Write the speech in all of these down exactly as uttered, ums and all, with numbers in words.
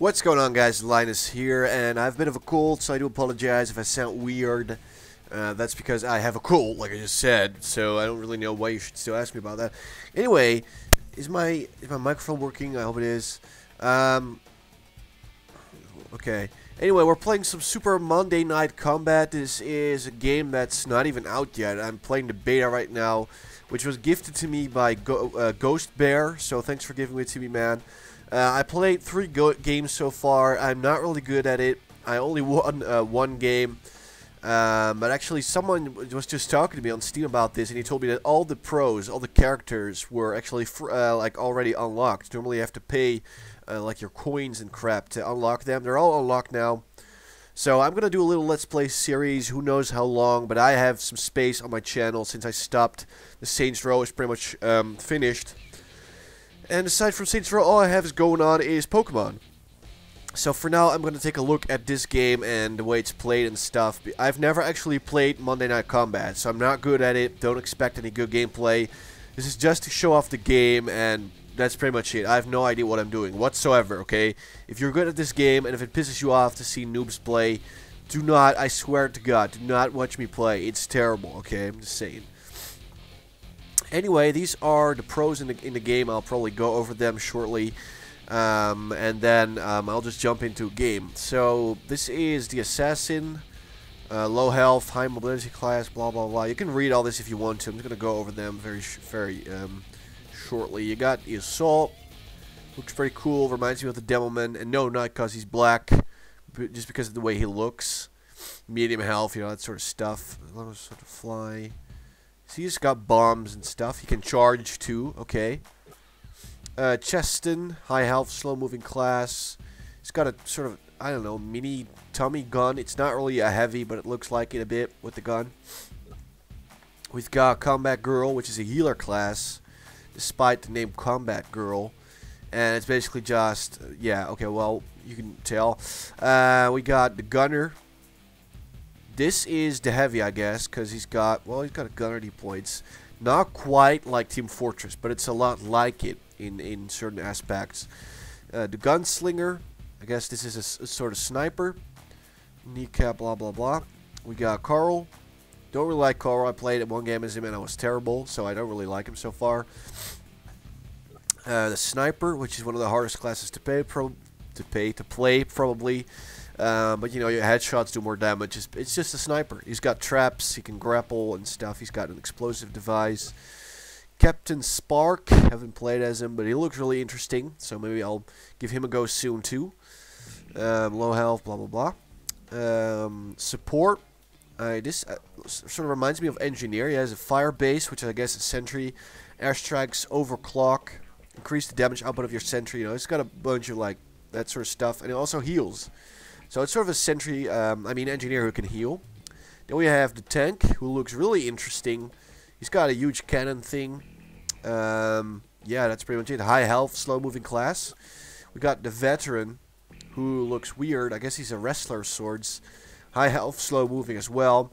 What's going on, guys? Linus here, and I have a bit of a cold, so I do apologize if I sound weird. Uh, that's because I have a cold, like I just said, so I don't really know why you should still ask me about that. Anyway, is my is my microphone working? I hope it is. Um, okay. Anyway, we're playing some Super Monday Night Combat. This is a game that's not even out yet. I'm playing the beta right now, which was gifted to me by Go uh, Ghost Bear, so thanks for giving it to me, man. Uh, I played three go games so far. I'm not really good at it. I only won uh, one game. Um, but actually, someone was just talking to me on Steam about this, and he told me that all the pros, all the characters, were actually fr uh, like already unlocked. Normally, you have to pay uh, like your coins and crap to unlock them. They're all unlocked now. So I'm gonna do a little Let's Play series. Who knows how long? But I have some space on my channel since I stopped. The Saints Row is pretty much um, finished. And aside from Saints Row, all I have is going on is Pokemon. So for now, I'm going to take a look at this game and the way it's played and stuff. I've never actually played Monday Night Combat, so I'm not good at it. Don't expect any good gameplay. This is just to show off the game, and that's pretty much it. I have no idea what I'm doing whatsoever, okay? If you're good at this game, and if it pisses you off to see noobs play, do not, I swear to God, do not watch me play. It's terrible, okay? I'm just saying. Anyway, these are the pros in the, in the game. I'll probably go over them shortly. Um, and then um, I'll just jump into game. So this is the assassin. Uh, low health, high mobility class, blah, blah, blah. You can read all this if you want to. I'm just going to go over them very sh very um, shortly. You got the assault. Looks pretty cool. Reminds me of the Devilman. And no, not because he's black. But just because of the way he looks. Medium health, you know, that sort of stuff. As long as sort of fly. So he's got bombs and stuff. He can charge too. Okay. Uh, Cheston, high health, slow moving class. He's got a sort of, I don't know, mini tummy gun. It's not really a heavy, but it looks like it a bit with the gun. We've got Combat Girl, which is a healer class, despite the name Combat Girl. And it's basically just, yeah, okay, well, you can tell. Uh, we got the Gunner. This is the heavy, I guess, because he's got, well, he's got a gunner deployed. Not quite like Team Fortress, but it's a lot like it in, in certain aspects. Uh, the Gunslinger, I guess this is a, a sort of sniper. Kneecap, blah, blah, blah. We got Carl. Don't really like Carl. I played one game as him and I was terrible, so I don't really like him so far. Uh, the Sniper, which is one of the hardest classes to pay, pro to, pay to play, probably. Uh, but, you know, your headshots do more damage. It's, it's just a sniper. He's got traps. He can grapple and stuff. He's got an explosive device. Captain Spark. Haven't played as him, but he looks really interesting. So maybe I'll give him a go soon, too. Um, low health, blah, blah, blah. Um, support. Uh, this uh, sort of reminds me of Engineer. He has a fire base, which I guess is sentry. Airstrikes, overclock. Increase the damage output of your sentry. You know, it's got a bunch of, like, that sort of stuff. And it also heals. So it's sort of a sentry, um, I mean engineer who can heal. Then we have the tank, who looks really interesting. He's got a huge cannon thing. Um, yeah, that's pretty much it. High health, slow moving class. We got the veteran, who looks weird. I guess he's a wrestler of sorts. High health, slow moving as well.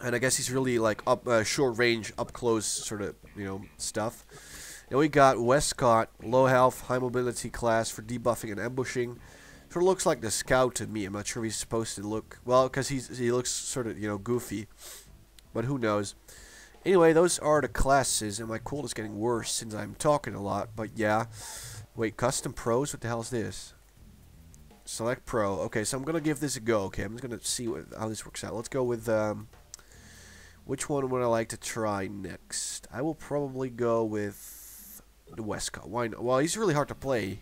And I guess he's really like up uh, short range, up close sort of, you know, stuff. Then we got Westcott, low health, high mobility class for debuffing and ambushing. Sort of looks like the scout to me. I'm not sure he's supposed to look well because he's he looks sort of, you know, goofy, but who knows. Anyway, those are the classes, and my cold is getting worse since I'm talking a lot. But yeah, wait, custom pros, what the hell is this? Select pro. Okay, so I'm gonna give this a go. Okay, I'm just gonna see what, how this works out. Let's go with um which one would I like to try next? I will probably go with the Westcott. Why not? Well, he's really hard to play.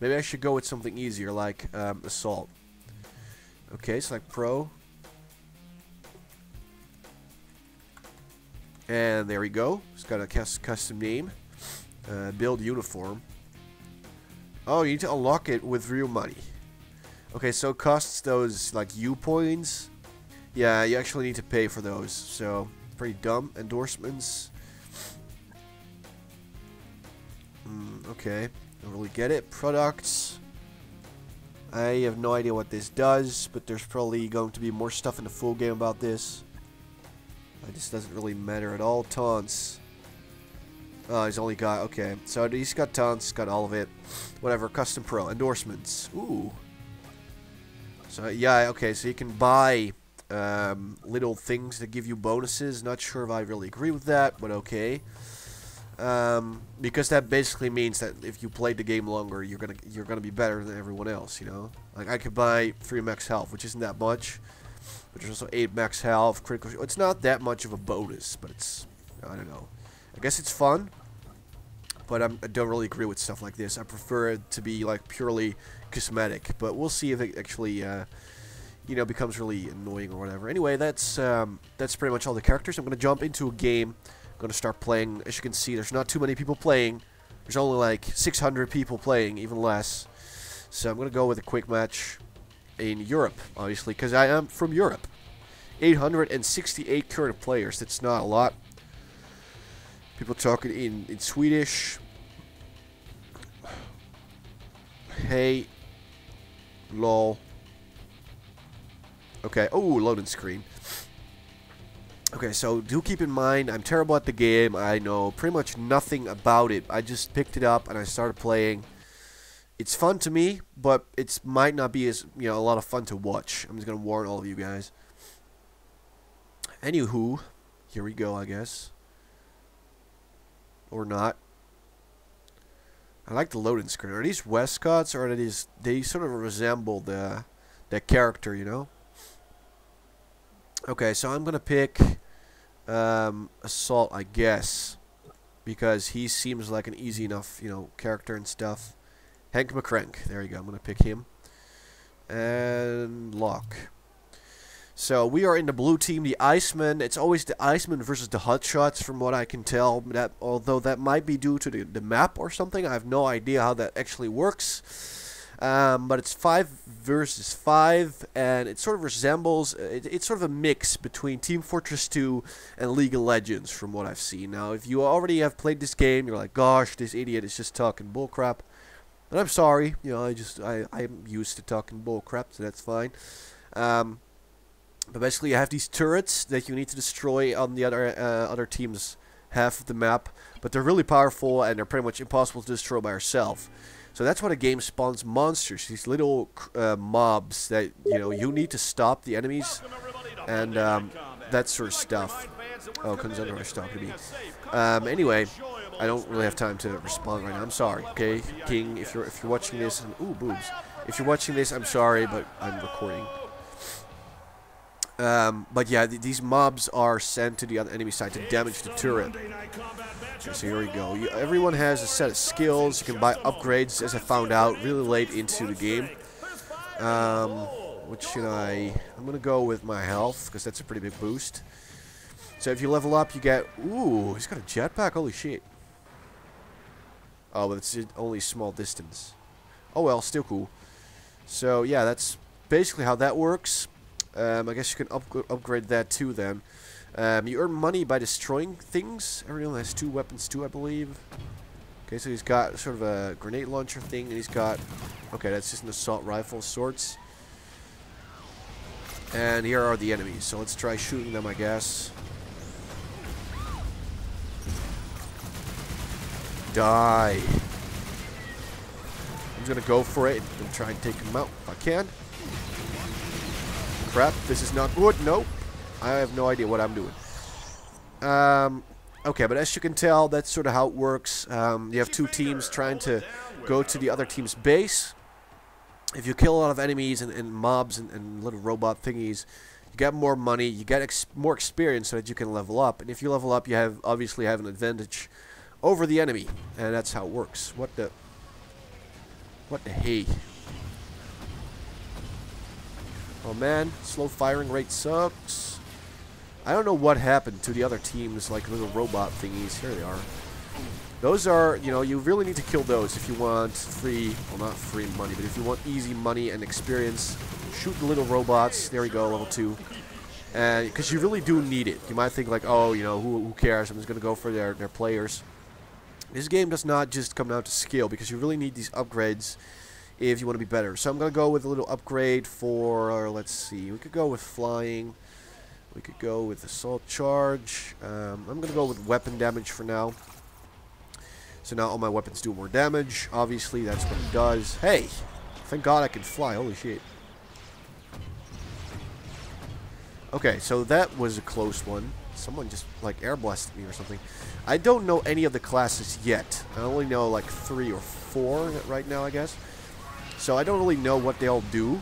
Maybe I should go with something easier, like um, Assault. Okay, select Pro. And there we go. It's got a custom name. Uh, build uniform. Oh, you need to unlock it with real money. Okay, so it costs those, like, U points. Yeah, you actually need to pay for those. So, pretty dumb. Endorsements. Mm, okay. Don't really get it. Products. I have no idea what this does, but there's probably going to be more stuff in the full game about this. It just doesn't really matter at all. Taunts. Uh, he's only got, okay, so he's got tons, he's got all of it. Whatever, custom pro, endorsements. Ooh. So, yeah, okay, so you can buy um, little things that give you bonuses. Not sure if I really agree with that, but okay. Um, because that basically means that if you played the game longer, you're gonna you're gonna be better than everyone else, you know? Like, I could buy three max health, which isn't that much. But there's also eight max health, critical... It's not that much of a bonus, but it's... I don't know. I guess it's fun, but I'm, I don't really agree with stuff like this. I prefer it to be, like, purely cosmetic. But we'll see if it actually, uh, you know, becomes really annoying or whatever. Anyway, that's, um, that's pretty much all the characters. I'm gonna jump into a game... Gonna start playing. As you can see, there's not too many people playing. There's only like six hundred people playing, even less. So I'm gonna go with a quick match in Europe, obviously, because I am from Europe. eight hundred sixty-eight current players. That's not a lot. People talking in, in Swedish. Hey. Lol. Okay. Oh, loading screen. Okay, so do keep in mind, I'm terrible at the game. I know pretty much nothing about it. I just picked it up and I started playing. It's fun to me, but it might not be as, you know, a lot of fun to watch. I'm just going to warn all of you guys. Anywho, here we go, I guess. Or not. I like the loading screen. Are these Westcots, or are these, they sort of resemble the, the character, you know? Okay, so I'm gonna pick um, Assault, I guess, because he seems like an easy enough, you know, character and stuff. Hank McCrank, there you go. I'm gonna pick him. And Locke. So we are in the blue team, the Iceman. It's always the Iceman versus the Hotshots, from what I can tell. That although that might be due to the, the map or something, I have no idea how that actually works. Um, but it's five versus five, and it sort of resembles, it, it's sort of a mix between Team Fortress two and League of Legends, from what I've seen. Now, if you already have played this game, you're like, gosh, this idiot is just talking bullcrap. And I'm sorry, you know, I just, I, I'm used to talking bullcrap, so that's fine. Um, but basically, you have these turrets that you need to destroy on the other, uh, other team's half of the map, but they're really powerful, and they're pretty much impossible to destroy by yourself. So that's why the game spawns monsters, these little uh, mobs that, you know, you need to stop the enemies and um, that sort of stuff. Oh, Conjunctor is talking to me. Um, anyway, I don't really have time to respond right now. I'm sorry, okay, King. If you're if you're watching this, and, ooh, boobs. If you're watching this, I'm sorry, but I'm recording. Um, but yeah, th these mobs are sent to the other enemy side to damage the turret. So here we go. You, everyone has a set of skills. You can buy upgrades, as I found out really late into the game. Um, what should I... I'm going to go with my health, because that's a pretty big boost. So if you level up, you get... Ooh, he's got a jetpack? Holy shit. Oh, but it's only a small distance. Oh well, still cool. So yeah, that's basically how that works. Um, I guess you can up upgrade that too then. Um, you earn money by destroying things. Everyone has two weapons too, I believe. Okay, so he's got sort of a grenade launcher thing, and he's got... Okay, that's just an assault rifle of sorts. And here are the enemies, so let's try shooting them, I guess. Die. I'm just gonna go for it and try and take him out if I can. Crap, this is not good. Nope. I have no idea what I'm doing. Um, okay, but as you can tell, that's sort of how it works. Um, you have two teams trying to go to the other team's base. If you kill a lot of enemies and, and mobs and, and little robot thingies, you get more money, you get ex more experience so that you can level up. And if you level up, you have obviously have an advantage over the enemy. And that's how it works. What the... What the hey? Oh man, slow firing rate sucks. I don't know what happened to the other teams, like little robot thingies. Here they are. Those are, you know, you really need to kill those if you want free, well not free money, but if you want easy money and experience, shoot the little robots. There we go, level two. And, because you really do need it. You might think like, oh, you know, who, who cares? I'm just going to go for their, their players. This game does not just come down to skill, because you really need these upgrades if you want to be better. So I'm going to go with a little upgrade for, or let's see, we could go with flying. We could go with assault charge. Um, I'm going to go with weapon damage for now. So now all my weapons do more damage. Obviously, that's what it does. Hey! Thank God I can fly. Holy shit. Okay, so that was a close one. Someone just, like, air blasted me or something. I don't know any of the classes yet. I only know, like, three or four right now, I guess. So I don't really know what they all do.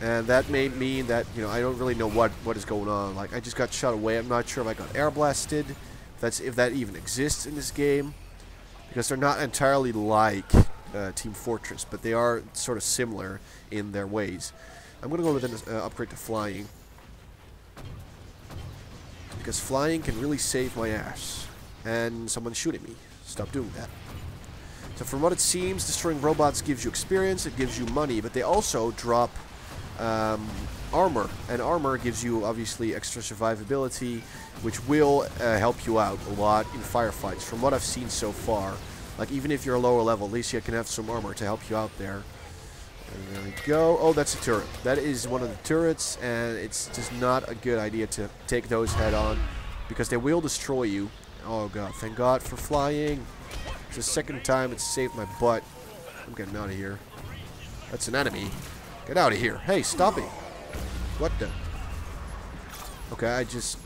And that may mean that, you know, I don't really know what, what is going on. Like, I just got shot away. I'm not sure if I got air blasted. If, that's, if that even exists in this game. Because they're not entirely like uh, Team Fortress. But they are sort of similar in their ways. I'm going to go with an uh, upgrade to flying. Because flying can really save my ass. And someone's shooting me. Stop doing that. So from what it seems, destroying robots gives you experience. It gives you money. But they also drop um, armor. And armor gives you, obviously, extra survivability. Which will uh, help you out a lot in firefights. From what I've seen so far. Like, even if you're a lower level, at least you can have some armor to help you out there. And there we go. Oh, that's a turret. That is one of the turrets, and it's just not a good idea to take those head on because they will destroy you. Oh, God. Thank God for flying. It's the second time it saved my butt. I'm getting out of here. That's an enemy. Get out of here. Hey, stop it. What the? Okay, I just...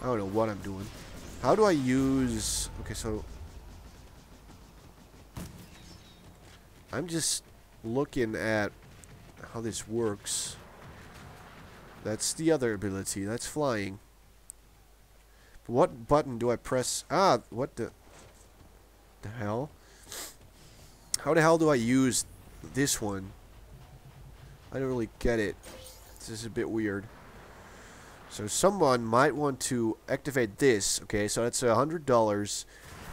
I don't know what I'm doing. How do I use... Okay, so... I'm just... looking at how this works. That's the other ability. That's flying. What button do I press? Ah, what the, the hell? How the hell do I use this one? I don't really get it. This is a bit weird. So someone might want to activate this. Okay, so that's a hundred dollars.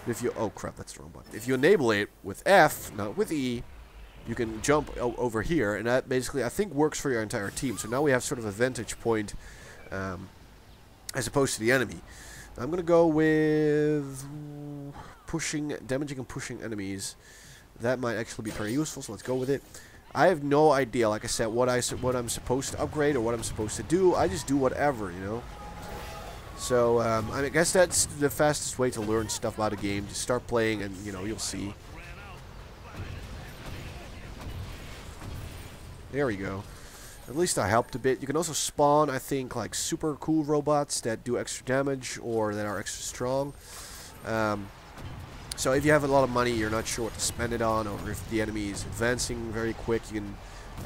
If you, oh crap, that's the wrong button. If you enable it with F, not with E, you can jump o over here, and that basically, I think, works for your entire team. So now we have sort of a vantage point um, as opposed to the enemy. I'm going to go with pushing, damaging and pushing enemies. That might actually be very useful, so let's go with it. I have no idea, like I said, what, I, what I'm supposed to upgrade or what I'm supposed to do. I just do whatever, you know. So um, I guess that's the fastest way to learn stuff about a game. Just start playing and, you know, you'll see. There we go. At least I helped a bit. You can also spawn, I think, like super cool robots that do extra damage or that are extra strong. Um, so if you have a lot of money, you're not sure what to spend it on, or if the enemy is advancing very quick, you can,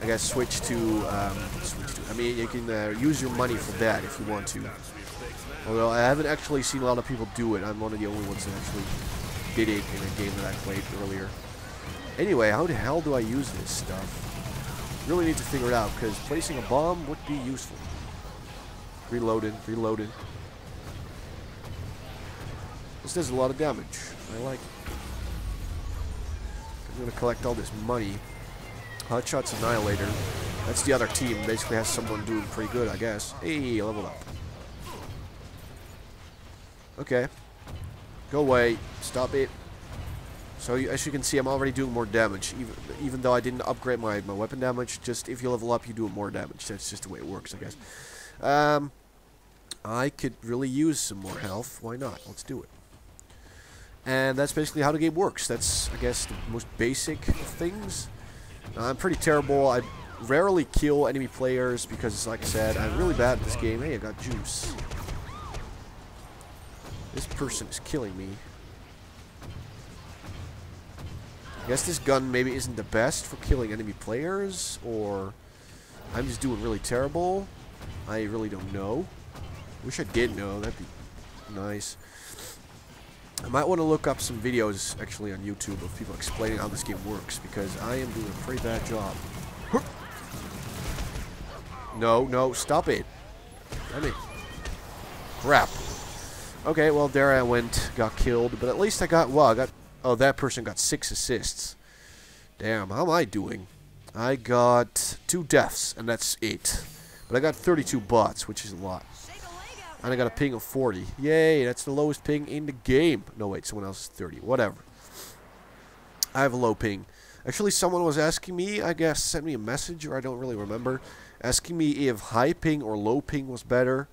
I guess, switch to. Um, switch to I mean, you can uh, use your money for that if you want to. Although I haven't actually seen a lot of people do it. I'm one of the only ones that actually did it in a game that I played earlier. Anyway, how the hell do I use this stuff? Really need to figure it out, because placing a bomb would be useful. Reloaded, reloaded. This does a lot of damage. I like it. I'm going to collect all this money. Hotshot's Annihilator. That's the other team. Basically has someone doing pretty good, I guess. Hey, leveled up. Okay. Go away. Stop it. So, as you can see, I'm already doing more damage, even, even though I didn't upgrade my, my weapon damage. Just if you level up, you do more damage. That's just the way it works, I guess. Um, I could really use some more health. Why not? Let's do it. And that's basically how the game works. That's, I guess, the most basic of things. I'm pretty terrible. I rarely kill enemy players because, like I said, I'm really bad at this game. Hey, I got juice. This person is killing me. I guess this gun maybe isn't the best for killing enemy players, or I'm just doing really terrible. I really don't know. Wish I did know. That'd be nice. I might want to look up some videos actually on YouTube of people explaining how this game works, because I am doing a pretty bad job. No, no, stop it. Damn it. Crap. Okay, well, there I went. Got killed, but at least I got... Well, I got... Oh, that person got six assists. Damn, how am I doing? I got two deaths, and that's it. But I got thirty-two bots, which is a lot. And I got a ping of forty. Yay, that's the lowest ping in the game. No, wait, someone else is thirty. Whatever. I have a low ping. Actually, someone was asking me, I guess, sent me a message, or I don't really remember, asking me if high ping or low ping was better.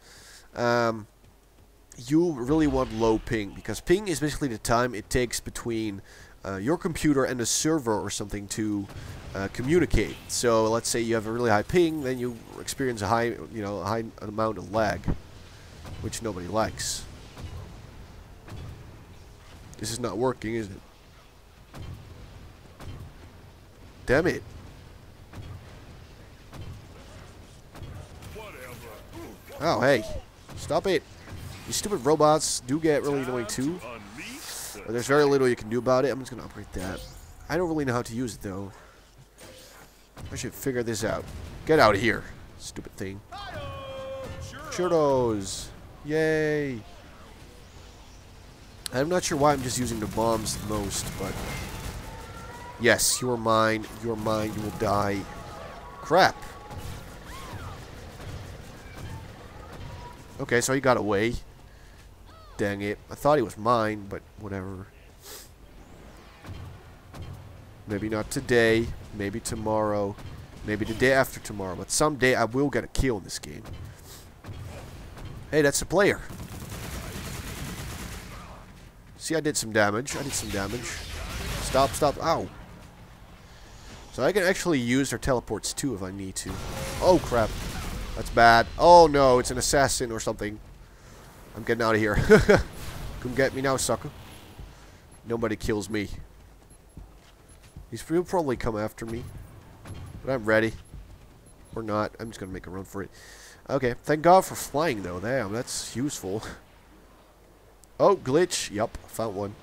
Um... you really want low ping, because ping is basically the time it takes between uh, your computer and a server or something to uh, communicate. So let's say you have a really high ping, then you experience a high, you know, a high amount of lag, which nobody likes. This is not working, is it? Damn it. Oh, hey. Stop it. These stupid robots do get really annoying too. But there's very little you can do about it. I'm just going to upgrade that. I don't really know how to use it, though. I should figure this out. Get out of here, stupid thing. Churros. Yay. I'm not sure why I'm just using the bombs the most, but... Yes, you are mine. You are mine. You will die. Crap. Okay, so he got away. Dang it. I thought he was mine, but whatever. Maybe not today. Maybe tomorrow. Maybe the day after tomorrow. But someday I will get a kill in this game. Hey, that's a player. See, I did some damage. I did some damage. Stop, stop. Ow. So I can actually use their teleports too if I need to. Oh, crap. That's bad. Oh, no. It's an assassin or something. I'm getting out of here. Come get me now, sucker. Nobody kills me. These people probably come after me. But I'm ready. Or not. I'm just going to make a run for it. Okay. Thank God for flying, though. Damn, that's useful. Oh, glitch. Yep, found one.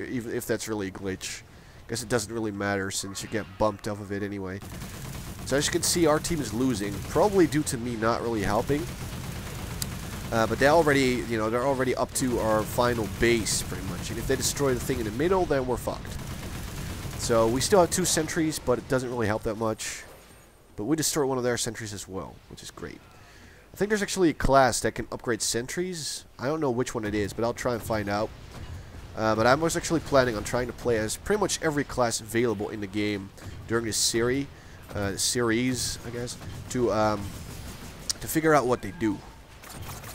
Even if that's really a glitch. Guess it doesn't really matter since you get bumped off of it anyway. So as you can see, our team is losing. Probably due to me not really helping. Uh, but they already, you know, they're already up to our final base, pretty much. And if they destroy the thing in the middle, then we're fucked. So we still have two sentries, but it doesn't really help that much. But we destroy one of their sentries as well, which is great. I think there's actually a class that can upgrade sentries. I don't know which one it is, but I'll try and find out. Uh, but I was actually planning on trying to play as pretty much every class available in the game during this series, uh, series I guess, to um, to figure out what they do.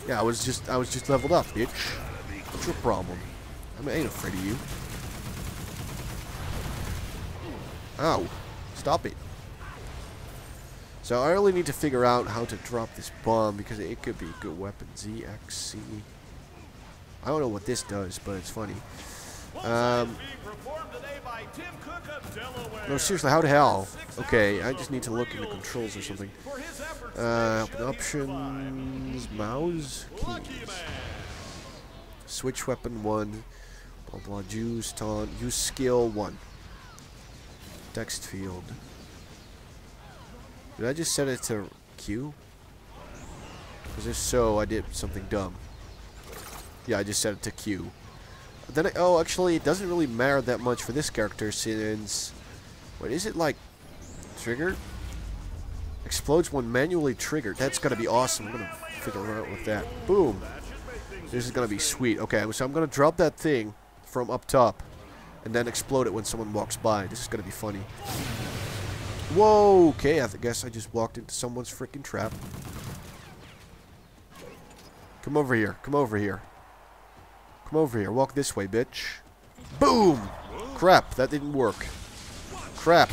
Yeah, I was just I was just leveled up, bitch. What's your problem? I mean, I ain't afraid of you. Ow! Stop it. So I really need to figure out how to drop this bomb because it could be a good weapon. Z X C. I don't know what this does, but it's funny. Um, no, seriously, how the hell? Okay, I just need to look in the controls or something. Uh, options, mouse, keys. Switch weapon one. Blah blah. Use taunt. Use skill one. Text field. Did I just set it to Q? Because if so, I did something dumb. Yeah, I just set it to Q. But then, I, oh, actually, it doesn't really matter that much for this character since... What is it like? Trigger? Explodes when manually triggered. That's going to be awesome. I'm going to figure out with that. Boom. This is going to be sweet. Okay, so I'm going to drop that thing from up top and then explode it when someone walks by. This is going to be funny. Whoa, okay, I guess I just walked into someone's freaking trap. Come over here, come over here. Come over here, walk this way, bitch. Boom! Crap, that didn't work. Crap,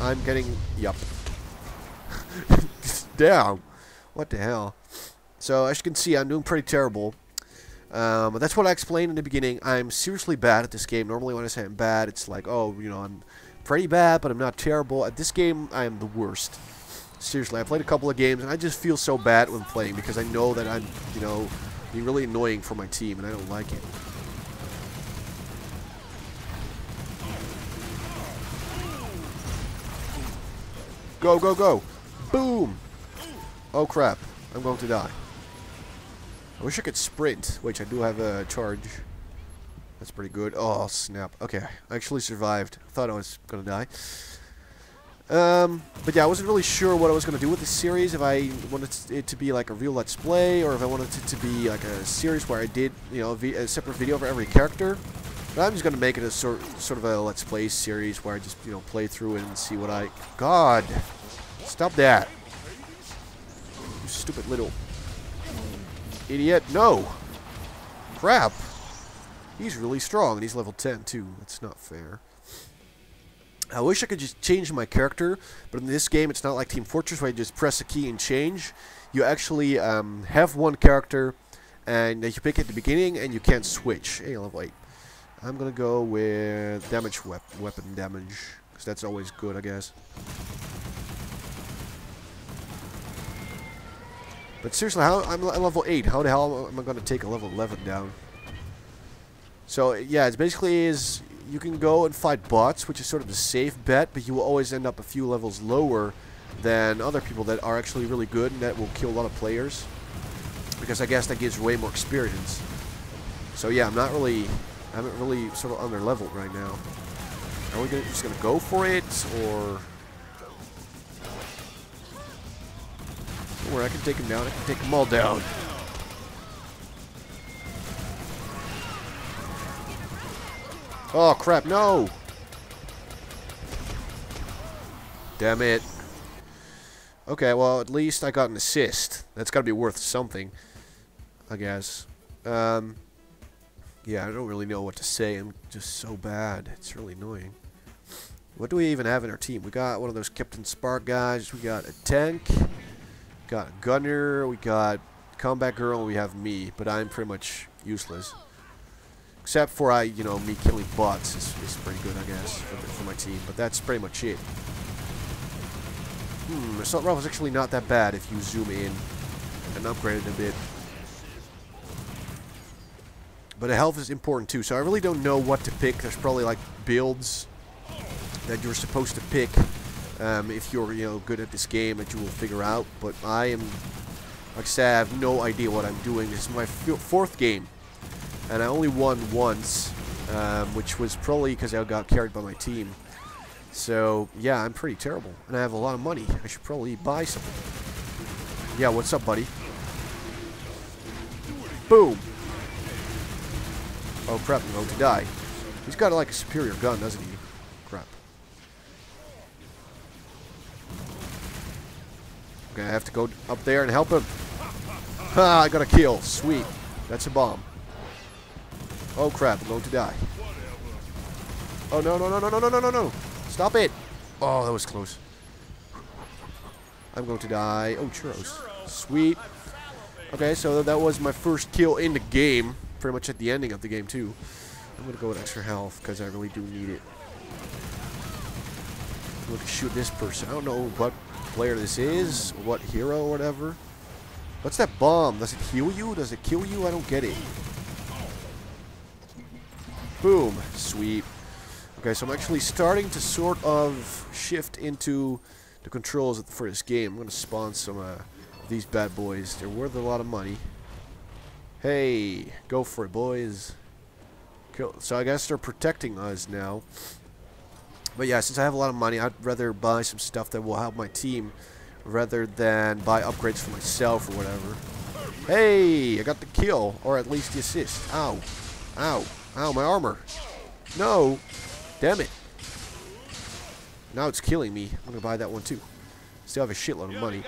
I'm getting... Yup. Damn. What the hell? So, as you can see, I'm doing pretty terrible. Um, but that's what I explained in the beginning. I'm seriously bad at this game. Normally when I say I'm bad, it's like, oh, you know, I'm... pretty bad, but I'm not terrible. At this game, I am the worst. Seriously, I played a couple of games, and I just feel so bad when playing because I know that I'm, you know, being really annoying for my team, and I don't like it. Go, go, go! Boom! Oh, crap. I'm going to die. I wish I could sprint, which I do have a charge. That's pretty good. Oh, snap. Okay, I actually survived. I thought I was going to die. Um, but yeah, I wasn't really sure what I was going to do with this series. If I wanted it to be like a real Let's Play, or if I wanted it to be like a series where I did, you know, a separate video for every character. But I'm just going to make it a sort, sort of a Let's Play series where I just, you know, play through it and see what I... God! Stop that! You stupid little... Idiot! No! crap! He's really strong, and he's level ten, too. That's not fair. I wish I could just change my character, but in this game it's not like Team Fortress where you just press a key and change. You actually um, have one character, and you pick it at the beginning, and you can't switch. Hey, level eight. I'm gonna go with damage wep weapon damage, because that's always good, I guess. But seriously, how I'm at level eight. How the hell am I gonna take a level eleven down? So yeah, it's basically is you can go and fight bots, which is sort of the safe bet, but you will always end up a few levels lower than other people that are actually really good and that will kill a lot of players. Because I guess that gives way more experience. So yeah, I'm not really I haven't really sort of under leveled right now. Are we gonna, just gonna go for it, or? Don't worry, I can take him down. I can take them all down. Oh crap! No! Damn it! Okay, well at least I got an assist. That's gotta be worth something, I guess. Um. Yeah, I don't really know what to say. I'm just so bad. It's really annoying. What do we even have in our team? We got one of those Captain Spark guys. We got a tank. Got a gunner. We got combat girl. We have me, but I'm pretty much useless. Except for I, you know, me killing bots is, is pretty good, I guess, for, for my team. But that's pretty much it. Hmm, assault rifle is actually not that bad if you zoom in and upgrade it a bit. But health is important too, so I really don't know what to pick. There's probably like builds that you're supposed to pick um, if you're, you know, good at this game that you will figure out. But I am, like I said, I have no idea what I'm doing. This is my fourth game, and I only won once, um, which was probably because I got carried by my team. So yeah, I'm pretty terrible, and I have a lot of money. I should probably buy something. Yeah, what's up, buddy? Boom. Oh crap, I'm going to die. He's got like a superior gun, doesn't he? Crap. Okay, I have to go up there and help him. Ha, I got a kill. Sweet. That's a bomb. Oh crap, I'm going to die. Oh no, no, no, no, no, no, no, no. Stop it. Oh, that was close. I'm going to die. Oh, churros. Sweet. Okay, so that was my first kill in the game. Pretty much at the ending of the game too. I'm gonna go with extra health because I really do need it. I'm gonna shoot this person. I don't know what player this is, what hero or whatever. What's that bomb? Does it heal you? Does it kill you? I don't get it. Boom. Sweet. Okay, so I'm actually starting to sort of shift into the controls for this game. I'm gonna spawn some uh, of these bad boys. They're worth a lot of money. Hey, go for it, boys. Cool. So I guess they're protecting us now. But yeah, since I have a lot of money, I'd rather buy some stuff that will help my team rather than buy upgrades for myself or whatever. Hey, I got the kill, or at least the assist. Ow. Ow. Ow, my armor. No. Damn it. Now it's killing me. I'm going to buy that one too. Still have a shitload of money.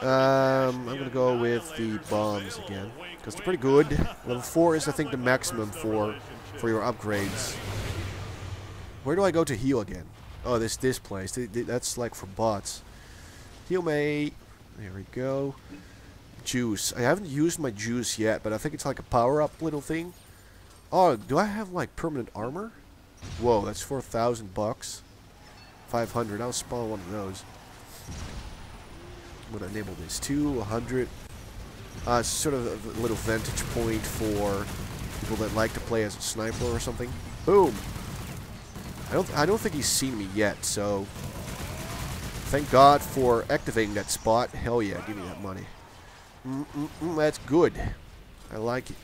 Um, I'm going to go with the bombs again, because they're pretty good. Level four is, I think, the maximum for for your upgrades. Where do I go to heal again? Oh, this this place. That's like for bots. Heal me. There we go. Juice. I haven't used my juice yet, but I think it's like a power-up little thing. Oh, do I have, like, permanent armor? Whoa, that's four thousand bucks. five hundred. I'll spawn one of those. I'm going to enable this too. one hundred. Uh, it's sort of a little vantage point for people that like to play as a sniper or something. Boom! I don't, I don't think he's seen me yet, so thank God for activating that spot. Hell yeah, give me that money. Mm -mm -mm, that's good. I like it.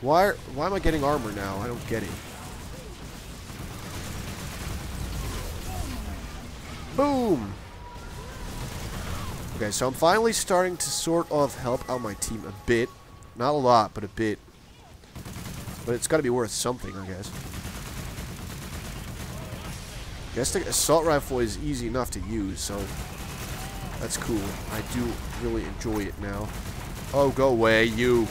Why, are, why am I getting armor now? I don't get it. Boom! Okay, so I'm finally starting to sort of help out my team a bit. Not a lot, but a bit. But it's got to be worth something, I guess. I guess the assault rifle is easy enough to use, so that's cool. I do really enjoy it now. Oh, go away, you.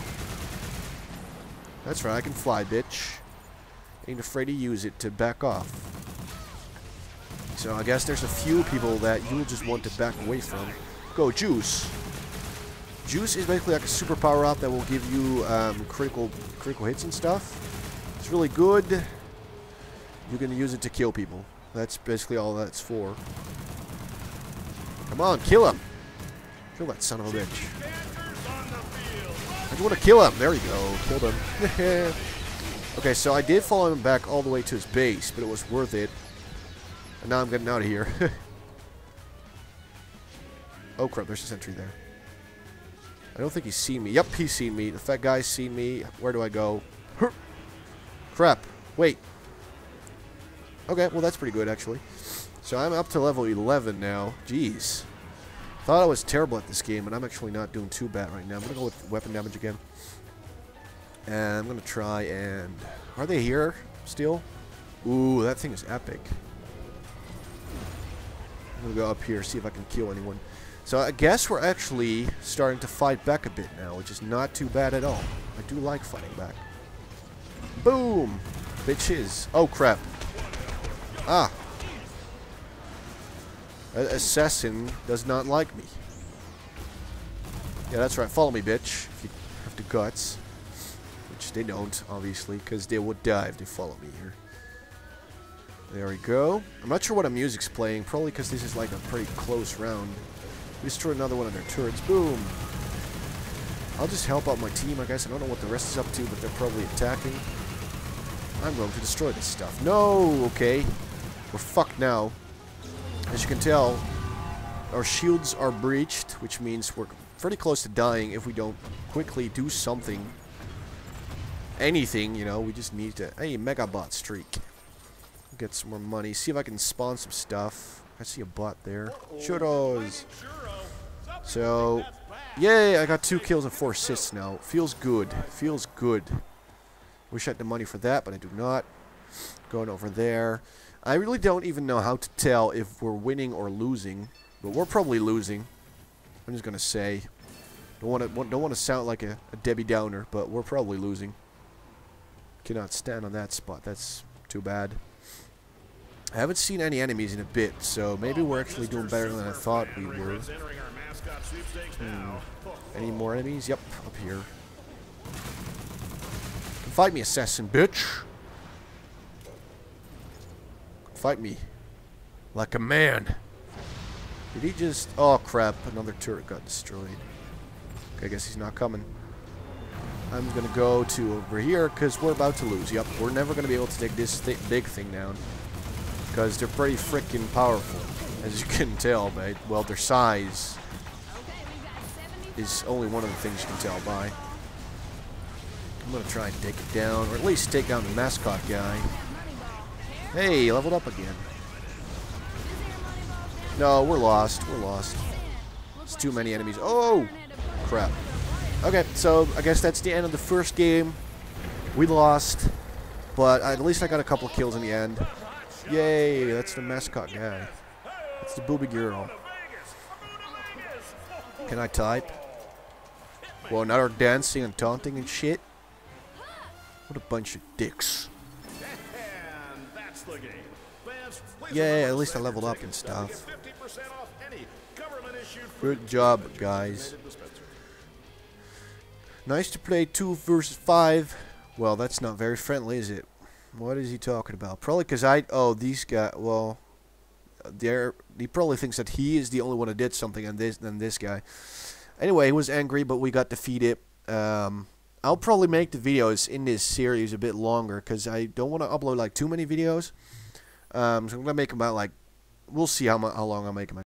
That's right, I can fly, bitch. Ain't afraid to use it to back off. So I guess there's a few people that you'll just want to back away from. Go, Juice! Juice is basically like a super power up that will give you um, critical, critical hits and stuff. It's really good. You're going to use it to kill people. That's basically all that's for. Come on, kill him! Kill that son of a bitch. I just want to kill him. There you go. Killed him. Okay, so I did follow him back all the way to his base, but it was worth it. And now I'm getting out of here. Oh, crap. There's a sentry there. I don't think he's seen me. Yep, he's seen me. The fat guy's seen me. Where do I go? Crap. Wait. Okay, well, that's pretty good, actually. So I'm up to level eleven now. Jeez. Thought I was terrible at this game, and I'm actually not doing too bad right now. I'm going to go with weapon damage again. And I'm going to try and... Are they here still? Ooh, that thing is epic. I'm going to go up here, see if I can kill anyone. So I guess we're actually starting to fight back a bit now, which is not too bad at all. I do like fighting back. Boom! Bitches. Oh, crap. Ah. That assassin does not like me. Yeah, that's right. Follow me, bitch. If you have the guts. Which they don't, obviously, because they would die if they follow me here. There we go. I'm not sure what the music's playing. Probably because this is like a pretty close round. We destroyed another one of their turrets. Boom. I'll just help out my team, I guess. I don't know what the rest is up to, but they're probably attacking. I'm going to destroy this stuff. No! Okay. We're fucked now. As you can tell, our shields are breached, which means we're pretty close to dying if we don't quickly do something. Anything, you know, we just need to... Hey, Megabot streak. Get some more money. See if I can spawn some stuff. I see a bot there. Churros! So, yay! I got two kills and four assists now. Feels good. Feels good. Wish I had the money for that, but I do not. Going over there. I really don't even know how to tell if we're winning or losing, but we're probably losing. I'm just gonna say, don't want to don't want to sound like a, a Debbie Downer, but we're probably losing. Cannot stand on that spot. That's too bad. I haven't seen any enemies in a bit, so maybe we're actually doing better than I thought we were. Hmm. Any more enemies? Yep, up here. Come fight me, assassin bitch. Fight me like a man. Did he just... Oh crap, another turret got destroyed. Okay, I guess he's not coming. I'm gonna go to over here because we're about to lose. Yep, we're never gonna be able to take this th big thing down because they're pretty freaking powerful, as you can tell, mate. Well, their size is only one of the things you can tell by. I'm gonna try and take it down, or at least take down the mascot guy. Hey, leveled up again. No, we're lost. We're lost. It's too many enemies. Oh, crap. Okay, so I guess that's the end of the first game. We lost, but at least I got a couple kills in the end. Yay, that's the mascot guy. That's the booby girl. Can I type? Well, now they're dancing and taunting and shit. What a bunch of dicks. Yeah, at least I leveled up and stuff. Good job, guys. Nice to play two versus five. Well, that's not very friendly, is it? What is he talking about? Probably because I... Oh, these guys... Well, they're, he probably thinks that he is the only one who did something and this, than this guy. Anyway, he was angry, but we got defeated. Um... I'll probably make the videos in this series a bit longer because I don't want to upload like too many videos. Um, so I'm going to make about like, we'll see how, how long I'll make them.